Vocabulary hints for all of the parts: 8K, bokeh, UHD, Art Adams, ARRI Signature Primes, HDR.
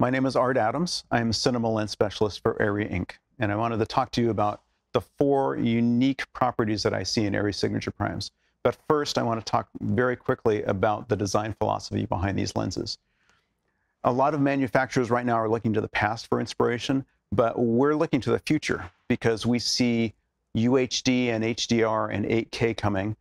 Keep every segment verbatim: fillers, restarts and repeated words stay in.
My name is Art Adams. I'm a cinema lens specialist for ARRI Incorporated. And I wanted to talk to you about the four unique properties that I see in ARRI Signature Primes. But first, I want to talk very quickly about the design philosophy behind these lenses. A lot of manufacturers right now are looking to the past for inspiration, but we're looking to the future because we see U H D and H D R and eight K coming,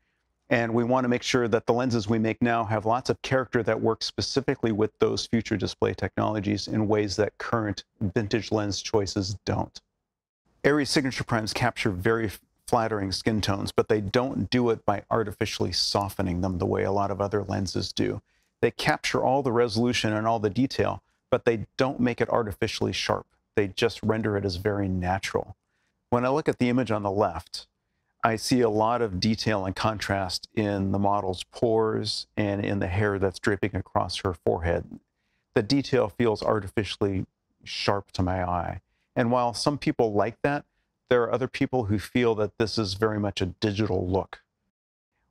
and we want to make sure that the lenses we make now have lots of character that works specifically with those future display technologies in ways that current vintage lens choices don't. ARRI Signature Primes capture very flattering skin tones, but they don't do it by artificially softening them the way a lot of other lenses do. They capture all the resolution and all the detail, but they don't make it artificially sharp. They just render it as very natural. When I look at the image on the left, I see a lot of detail and contrast in the model's pores and in the hair that's draping across her forehead. The detail feels artificially sharp to my eye. And while some people like that, there are other people who feel that this is very much a digital look.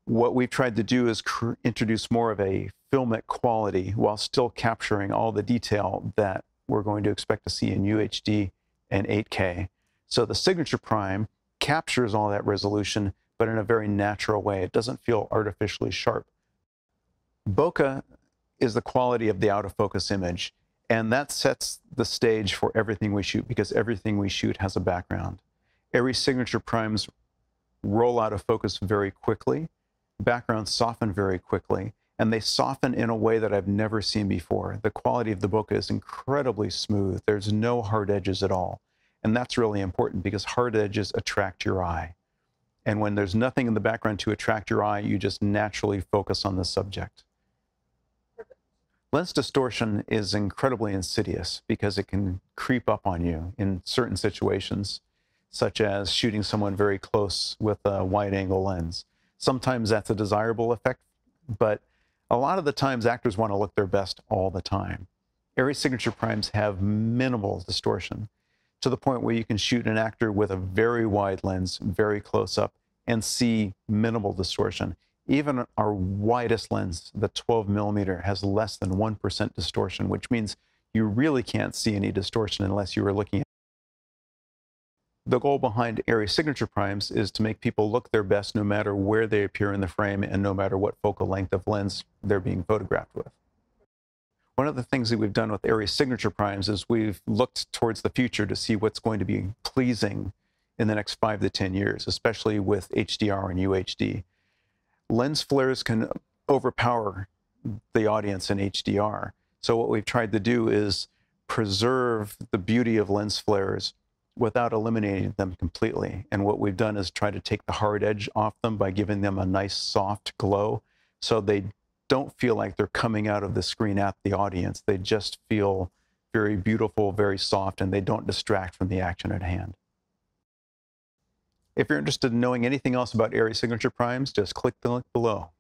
What we've tried to do is introduce more of a filmic quality while still capturing all the detail that we're going to expect to see in U H D and eight K. So the Signature Prime captures all that resolution, but in a very natural way. It doesn't feel artificially sharp. Bokeh is the quality of the out-of-focus image, and that sets the stage for everything we shoot because everything we shoot has a background. ARRI Signature Primes roll out of focus very quickly. Backgrounds soften very quickly, and they soften in a way that I've never seen before. The quality of the bokeh is incredibly smooth. There's no hard edges at all. And that's really important because hard edges attract your eye. And when there's nothing in the background to attract your eye, you just naturally focus on the subject. Perfect. Lens distortion is incredibly insidious because it can creep up on you in certain situations, such as shooting someone very close with a wide-angle lens. Sometimes that's a desirable effect, but a lot of the times actors want to look their best all the time. ARRI Signature Primes have minimal distortion to the point where you can shoot an actor with a very wide lens, very close up, and see minimal distortion. Even our widest lens, the twelve millimeter, has less than one percent distortion, which means you really can't see any distortion unless you were looking at. The goal behind ARRI Signature Primes is to make people look their best no matter where they appear in the frame and no matter what focal length of lens they're being photographed with. One of the things that we've done with ARRI Signature Primes is we've looked towards the future to see what's going to be pleasing in the next five to ten years, especially with H D R and U H D. Lens flares can overpower the audience in H D R. So what we've tried to do is preserve the beauty of lens flares without eliminating them completely. And what we've done is try to take the hard edge off them by giving them a nice soft glow so they don't feel like they're coming out of the screen at the audience. They just feel very beautiful, very soft, and they don't distract from the action at hand. If you're interested in knowing anything else about ARRI Signature Primes, just click the link below.